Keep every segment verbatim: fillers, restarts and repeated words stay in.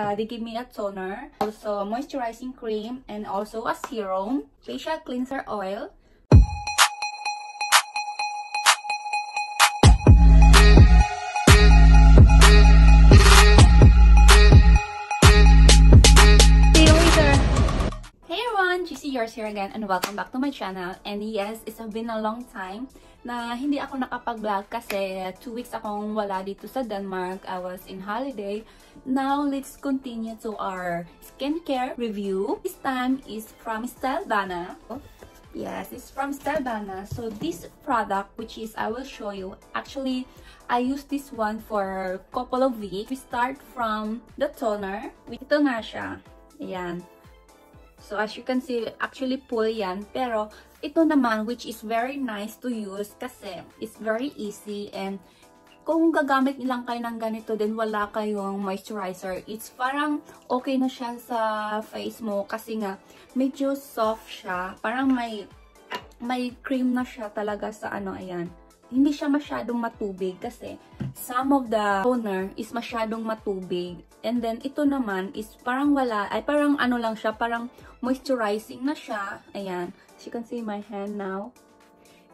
Uh, they give me a toner, also moisturizing cream, and also a serum, facial cleanser oil. Yours here again and welcome back to my channel. And yes, it's been a long time na hindi ako nakapag-vlog kasi two weeks akong wala dito sa Denmark. I was in holiday. Now, let's continue to our skincare review. This time is from Stylevana. Yes, it's from Stylevana. So this product, which is I will show you, actually I used this one for a couple of weeks. We start from the toner. Ito na siya. Ayan. So as you can see, actually full yan. Pero ito naman, which is very nice to use kasi it's very easy. And kung gagamit nilang kayo ng ganito, then wala kayong moisturizer. It's parang okay na siya sa face mo kasi nga medyo soft siya. Parang may, may cream na siya talaga sa ano, ayan. Hindi siya masyadong matubig kasi some of the toner is masyadong matubig. And then ito naman is parang wala, ay parang ano lang siya, parang moisturizing na siya. Ayan, as you can see my hand now.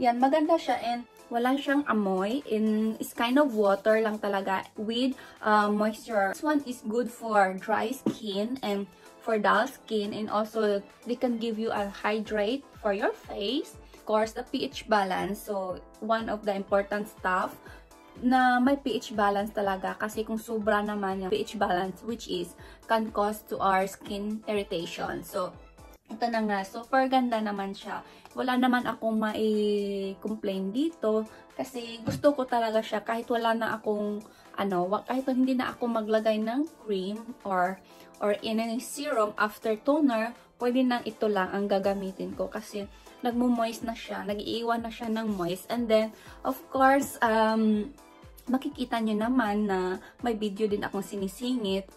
Yan, maganda siya and wala siyang amoy. And it's kind of water lang talaga with uh, moisture. This one is good for dry skin and for dull skin. And also, they can give you a hydrate for your face. Of course, the pH balance, so one of the important stuff na may pH balance talaga kasi kung sobra naman yung pH balance, which is can cause to our skin irritation. So ito na nga, super ganda naman siya. Wala naman akong mai-complain dito kasi gusto ko talaga siya kahit wala na akong ano, kahit hindi na ako maglagay ng cream or or in a serum after toner, pwede nang ito lang ang gagamitin ko kasi nagmo-moist na siya, nag-iiwan na siya ng moist. And then, of course, um, makikita nyo naman na may video din akong sinisingit.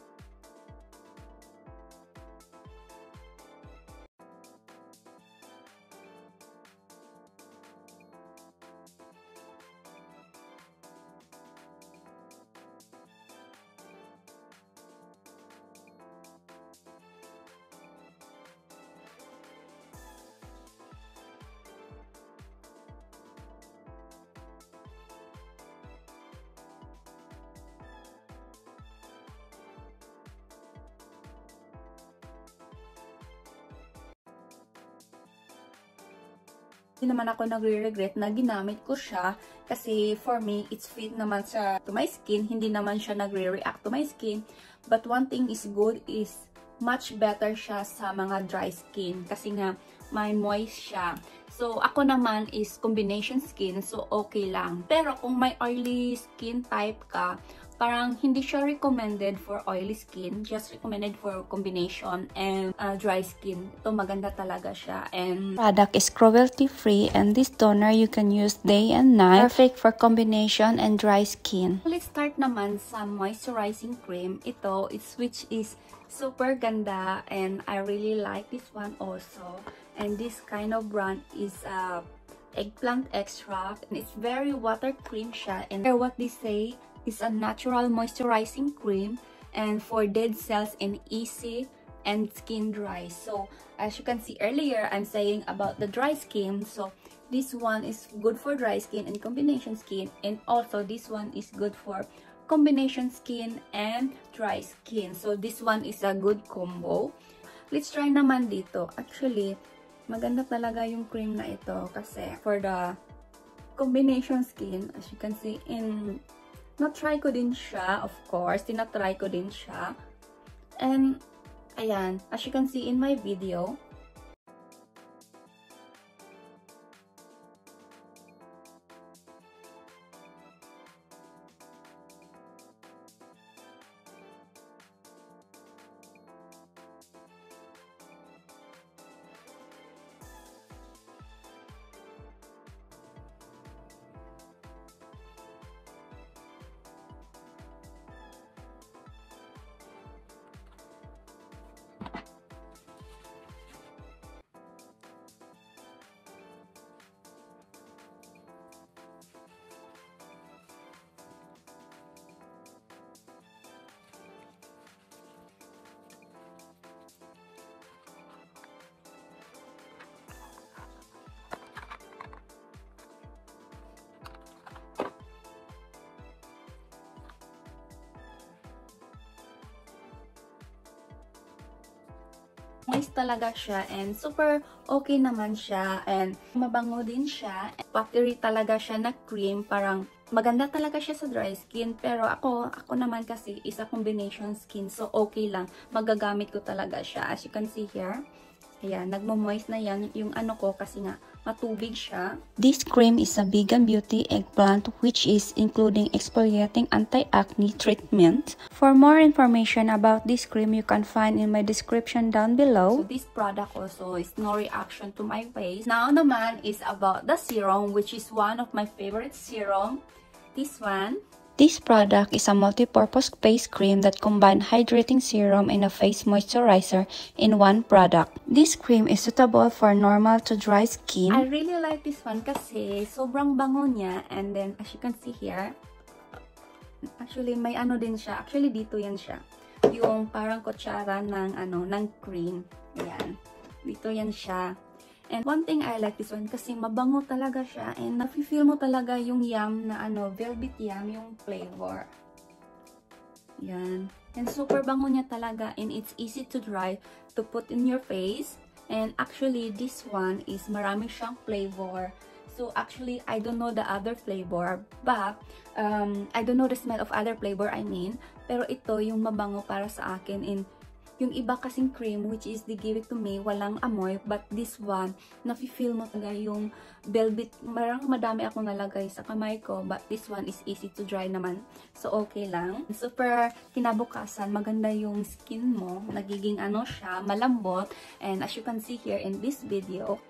Hindi naman ako nagre-regret na ginamit ko siya kasi for me, it's fit naman siya to my skin. Hindi naman siya nagre-react to my skin. But one thing is good is much better siya sa mga dry skin kasi nga may moist siya. So ako naman is combination skin, so okay lang. Pero kung may oily skin type ka, parang hindi siya recommended for oily skin, just recommended for combination and uh, dry skin. Ito maganda talaga siya and product is cruelty free and this toner you can use day and night. Perfect for combination and dry skin. Let's start naman sa moisturizing cream. Ito, it's, which is super ganda and I really like this one also. And this kind of brand is uh, eggplant extract and it's very water cream siya and what they say, it's a natural moisturizing cream and for dead cells and easy and skin dry. So as you can see earlier, I'm saying about the dry skin. So this one is good for dry skin and combination skin, and also this one is good for combination skin and dry skin. So this one is a good combo. Let's try naman dito. Actually, maganda talaga yung cream na ito kasi for the combination skin, as you can see in na-try ko din siya, of course. Tinatry ko din siya. And, ayan. As you can see in my video. moist talaga siya and super okay naman siya and mabango din siya. Buttery talaga siya na cream, parang maganda talaga siya sa dry skin. Pero ako, ako naman kasi is a combination skin, so okay lang. Magagamit ko talaga siya. As you can see here, ayan, nagmo-moist na yan yung ano ko kasi nga matubig siya. This cream is a vegan beauty eggplant which is including exfoliating anti-acne treatment. For more information about this cream, you can find in my description down below. So this product also is no reaction to my face. Now naman is about the serum, which is one of my favorite serum. This one. This product is a multi-purpose face cream that combines hydrating serum and a face moisturizer in one product. This cream is suitable for normal to dry skin. I really like this one kasi sobrang bango niya. And then, as you can see here, actually may ano din siya. Actually, dito yan siya. Yung parang kutsara ng, ano, ng cream. Ayan. Dito yan siya. And one thing I like this one kasi mabango talaga siya and nafe-feel mo talaga yung yam na ano, velvet yam yung flavor. Yan. And super bango niya talaga and it's easy to dry to put in your face. And actually this one is marami siyang flavor. So actually I don't know the other flavor but um, I don't know the smell of other flavor I mean. Pero ito yung mabango para sa akin and yung iba kasing cream, which is they give it to me, walang amoy. But this one, nafe-feel mo talaga yung velvet. Marang madami akong nalagay sa kamay ko. But this one is easy to dry naman. So, okay lang. Super kinabukasan, maganda yung skin mo. Nagiging ano siya, malambot. And as you can see here in this video,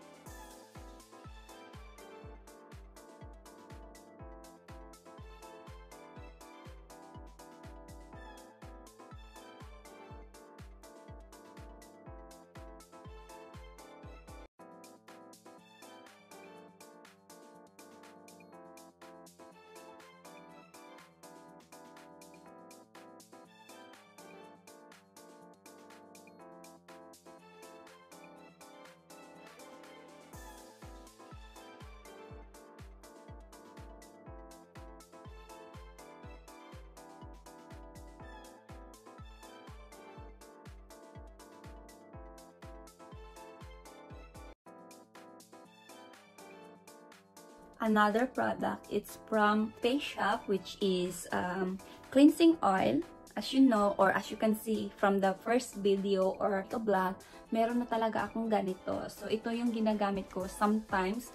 another product, it's from Face Shop, which is um, cleansing oil. As you know, or as you can see from the first video or the vlog, meron na talaga akong ganito. So, ito yung ginagamit ko sometimes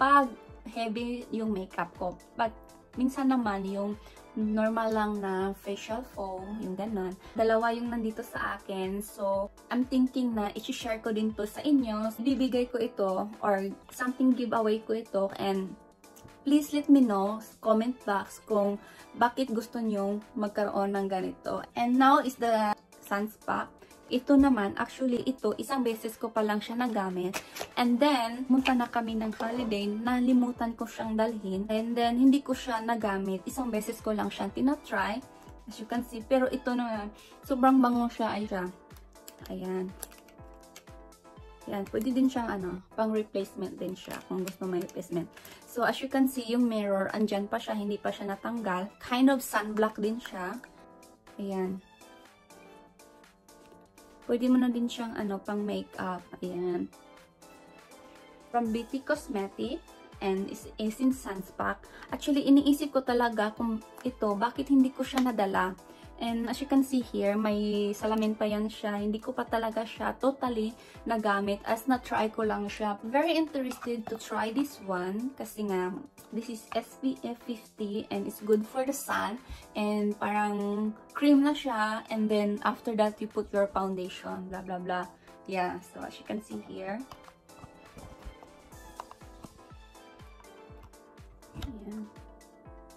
pag heavy yung makeup ko. But, minsan naman yung normal lang na facial foam, yung ganun. Dalawa yung nandito sa akin. So, I'm thinking na i-share ko din to sa inyo. Bibigay ko ito or something giveaway ko ito. And please let me know, comment box kung bakit gusto nyong magkaroon ng ganito. And now is the Sun Pact. Ito naman, actually ito, isang beses ko pa lang siya nagamit. And then, munta na kami ng holiday, nalimutan ko siyang dalhin. And then, hindi ko siya nagamit. Isang beses ko lang siyang tinatry. As you can see, pero ito naman, sobrang bango siya. Ay siya. Ayan. Ayan, pwede din siyang ano, pang replacement din siya kung gusto may replacement. So, as you can see, yung mirror, andyan pa siya, hindi pa siya natanggal. Kind of sunblock din siya. Ayan. Pwede mo na din siyang ano, pang makeup. Ayan. From B T Cosmetics and Essence Sun Pact. Actually, iniisip ko talaga kung ito, bakit hindi ko siya nadala. And as you can see here, may salamin pa yan siya. Hindi ko pa talaga siya totally nagamit as na-try ko lang siya. Very interested to try this one kasi nga, this is S P F fifty and it's good for the sun. And parang cream na siya. And then after that, you put your foundation. Blah, blah, blah. Yeah, so as you can see here. Ayan.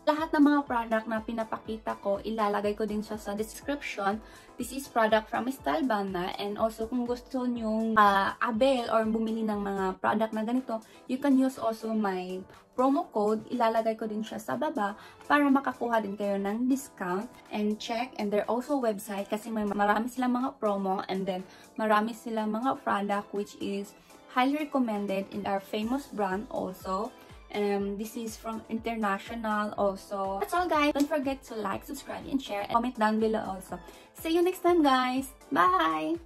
Lahat ng mga product na pinapakita ko, ilalagay ko din siya sa description. This is product from Stylevana. And also, kung gusto nyong uh, avail or bumili ng mga product na ganito, you can use also my promo code. Ilalagay ko din siya sa baba para makakuha din kayo ng discount. And check, and their also website kasi may marami silang mga promo and then marami silang mga product which is highly recommended in our famous brand also. Um, this is from international also. That's all guys. Don't forget to like, subscribe, and share. And comment down below also. See you next time guys. Bye!